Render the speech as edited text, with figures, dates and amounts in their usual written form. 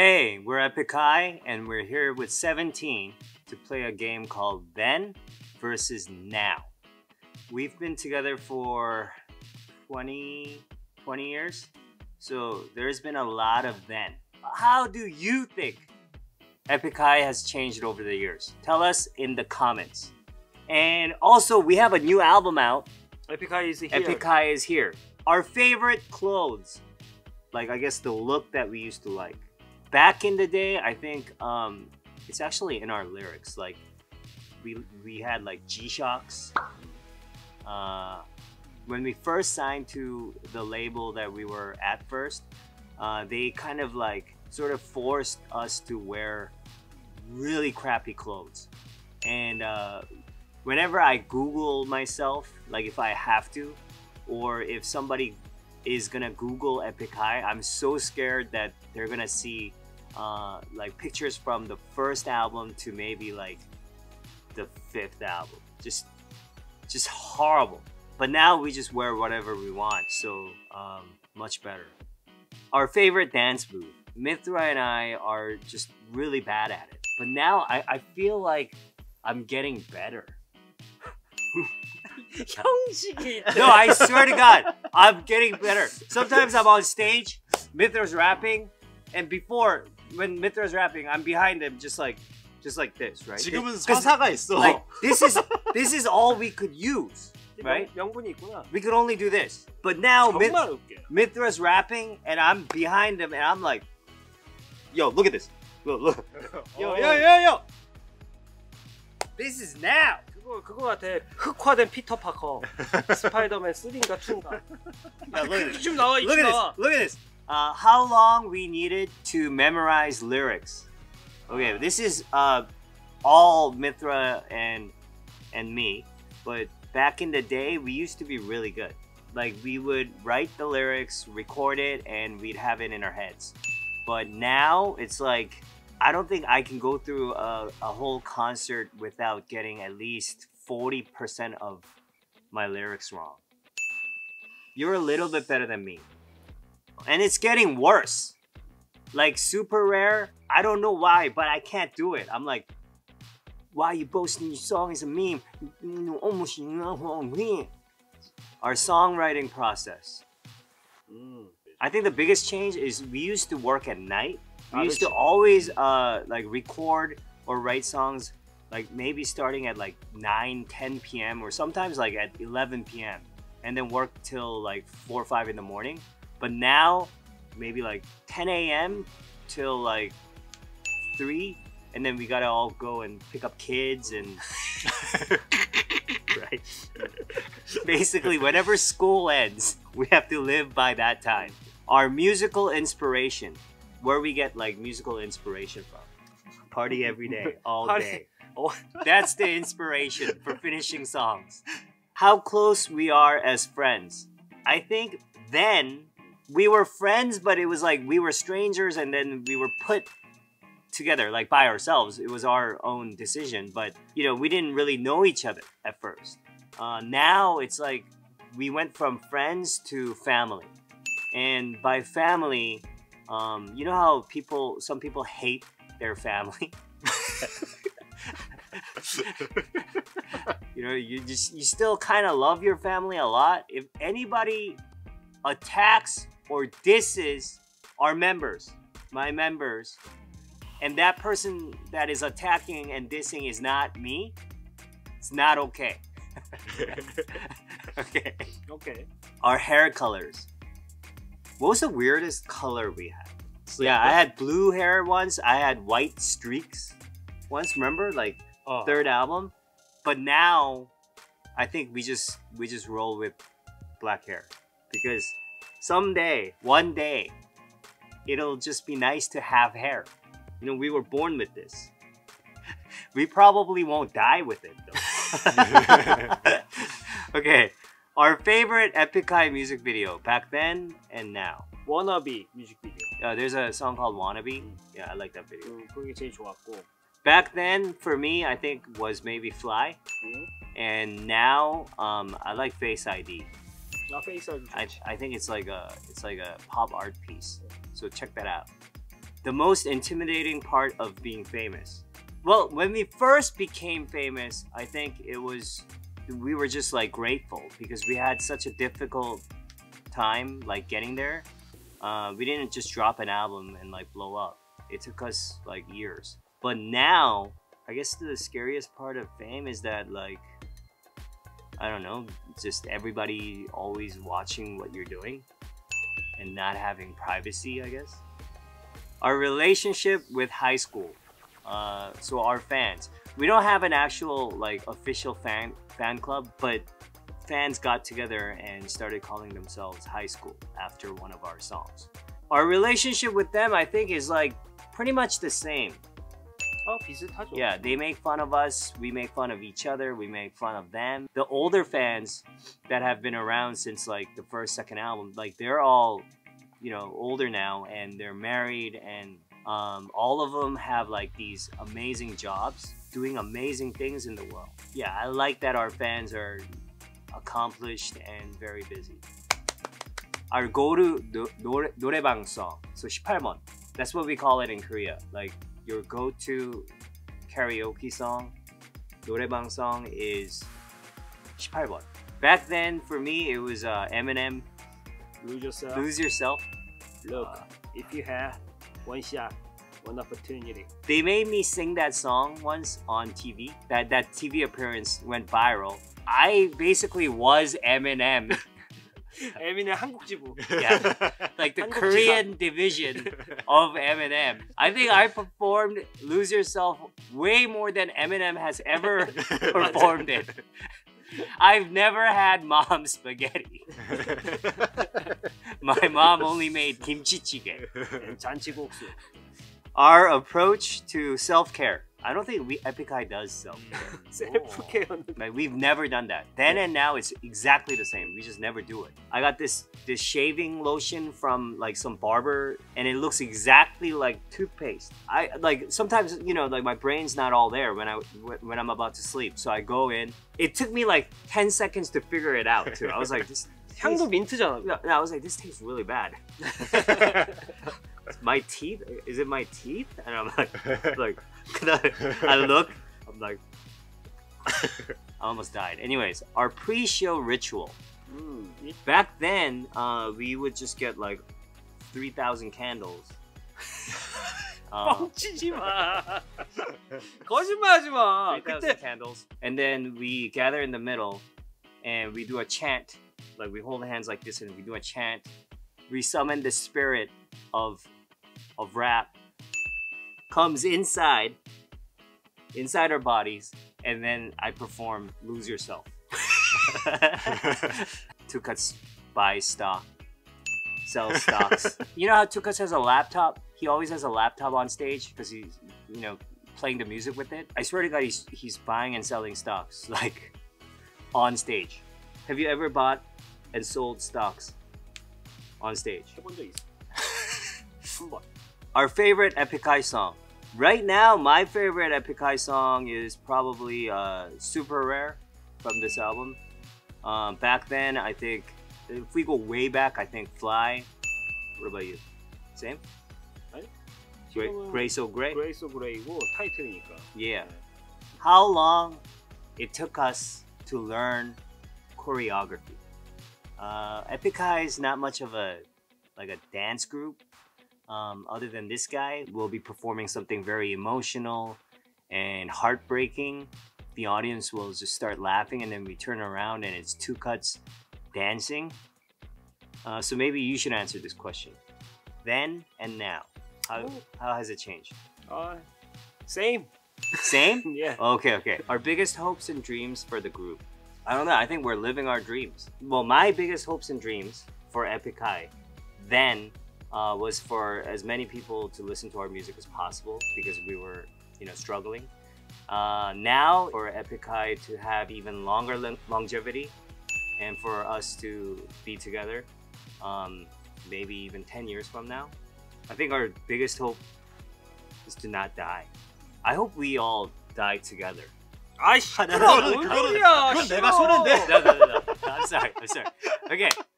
Hey, we're Epik High, and we're here with 17 to play a game called Then versus Now. We've been together for 20 years, so there's been a lot of then. How do you think Epik High has changed over the years? Tell us in the comments. And also, we have a new album out. Epik High is here. Epik High is here. Our favorite clothes, like I guess the look that we used to like. Back in the day, I think it's actually in our lyrics. Like we had like G-Shocks. When we first signed to the label that we were at first, they kind of like sort of forced us to wear really crappy clothes. And whenever I Google myself, like if I have to, or if somebody is gonna Google Epik High, I'm so scared that they're gonna see like pictures from the first album to maybe like the fifth album. Just horrible. But now we just wear whatever we want, so much better. Our favorite dance move. Mithra and I are just really bad at it. But now I feel like I'm getting better. No, I swear to God, I'm getting better. Sometimes I'm on stage, Mithra's rapping, and before, when Mithra's rapping, I'm behind him just like this, right? Like, this is all we could use, right? We could only do this. But now Mithra's rapping, and I'm behind him, and I'm like, yo, look at this. Look. Yo. This is now. 그거 같아. 흑화된 피터 파커. 스파이더맨 3인가 2인가. 좀 나와 있잖아. Look at this. How long we needed to memorize lyrics. Okay, this is all Mithra and me, but back in the day we used to be really good. Like we would write the lyrics, record it, and we'd have it in our heads. But now it's like I don't think I can go through a whole concert without getting at least 40% of my lyrics wrong. You're a little bit better than me. And it's getting worse. Like super rare, I don't know why, but I can't do it. I'm like, why you boasting your song is a meme? Almost me. Our songwriting process. I think the biggest change is we used to work at night. We used to always like record or write songs like maybe starting at like 9, 10 p.m. or sometimes like at 11 p.m. and then work till like 4 or 5 in the morning. But now maybe like 10 a.m. till like 3, and then we gotta all go and pick up kids and right. Basically, whenever school ends, we have to live by that time. Our musical inspiration. Where we get like musical inspiration from. Party every day, all day. Oh, that's the inspiration for finishing songs. How close we are as friends. I think then we were friends, but it was like we were strangers and then we were put together like by ourselves. It was our own decision, but you know, we didn't really know each other at first. Now it's like we went from friends to family. And by family, you know how some people hate their family? You know, you still kind of love your family a lot. If anybody attacks or disses our members, my members, and that person that is attacking and dissing is not me, it's not okay. Okay. Our hair colors. What was the weirdest color we had? Yeah, I had blue hair once. I had white streaks once, remember? Like third album. But now I think we just roll with black hair because someday, one day, it'll just be nice to have hair. You know, we were born with this. We probably won't die with it though. Okay. Our favorite Epik High music video, back then and now. Wannabe music video. There's a song called Wannabe. Yeah, I like that video. Back then, for me, I think was maybe Fly. And now, I like Face ID. Not Face ID. I think it's like a pop art piece. So check that out. the most intimidating part of being famous? Well, when we first became famous, I think it was, we were just like grateful because we had such a difficult time like getting there. We didn't just drop an album and like blow up. It took us like years. But now, I guess the scariest part of fame is that like, I don't know, just everybody always watching what you're doing and not having privacy, I guess. Our relationship with High Skool, so our fans. We don't have an actual like official fan club, but fans got together and started calling themselves High Skool after one of our songs. Our relationship with them, I think, is like pretty much the same. Oh, yeah, they make fun of us, we make fun of each other, we make fun of them. The older fans that have been around since like the first, second album, like they're all, you know, older now and they're married, and all of them have like these amazing jobs, doing amazing things in the world. Yeah, I like that our fans are accomplished and very busy. Our go-to 노래방 song, so 18번, that's what we call it in Korea. Like, your go-to karaoke song, 노래방 song, is 18번. Back then, for me, it was Eminem, Lose Yourself. Look, if you have one shot, one opportunity. They made me sing that song once on TV. That TV appearance went viral. I basically was Eminem. Eminem 한국지부. Yeah, like the Korean division of Eminem. I think I performed Lose Yourself way more than Eminem has ever performed it. I've never had mom spaghetti. My mom only made kimchi jjigae and janjigoksu. Our approach to self-care. I don't think Epik High does self-care. Self-care. Like, we've never done that. Then and now it's exactly the same. We just never do it. I got this shaving lotion from like some barber, and it looks exactly like toothpaste. I like sometimes, you know, like my brain's not all there when I'm about to sleep. So I go in. It took me like 10 seconds to figure it out too. I was like, this tastes, I was like, this tastes really bad. My teeth? Is it my teeth? And I'm like I look, I'm like, I almost died. Anyways, our pre-show ritual. Back then, we would just get like 3,000 candles.3,000 candles. And then we gather in the middle and we do a chant. Like we hold hands like this and we do a chant. We summon the spirit of rap. Comes inside our bodies, and then I perform Lose Yourself. Tukutz buys stock, sells stocks. You know how Tukutz has a laptop? He always has a laptop on stage because he's, you know, playing the music with it. I swear to God, he's buying and selling stocks, like, on stage. Have you ever bought and sold stocks on stage? Our favorite Epik High song. Right now, my favorite Epik High song is probably Super Rare from this album. Back then, I think, if we go way back, I think Fly. What about you? Same? Gray So Gray? Gray So Gray. Yeah. How long it took us to learn choreography. Epik High is not much of a, like a dance group. Other than this guy, we'll be performing something very emotional and heartbreaking. The audience will just start laughing, and then we turn around and it's Tukutz dancing. So maybe you should answer this question. Then and now, how has it changed? Same. Same? Yeah. Okay, okay. Our biggest hopes and dreams for the group. I don't know, I think we're living our dreams. Well, my biggest hopes and dreams for Epik High then was for as many people to listen to our music as possible because we were, you know, struggling. Now, for Epik High to have even longer longevity and for us to be together, maybe even 10 years from now. I think our biggest hope is to not die. I hope we all die together. I shut up. No, no, no, no. I'm sorry, I'm sorry. Okay.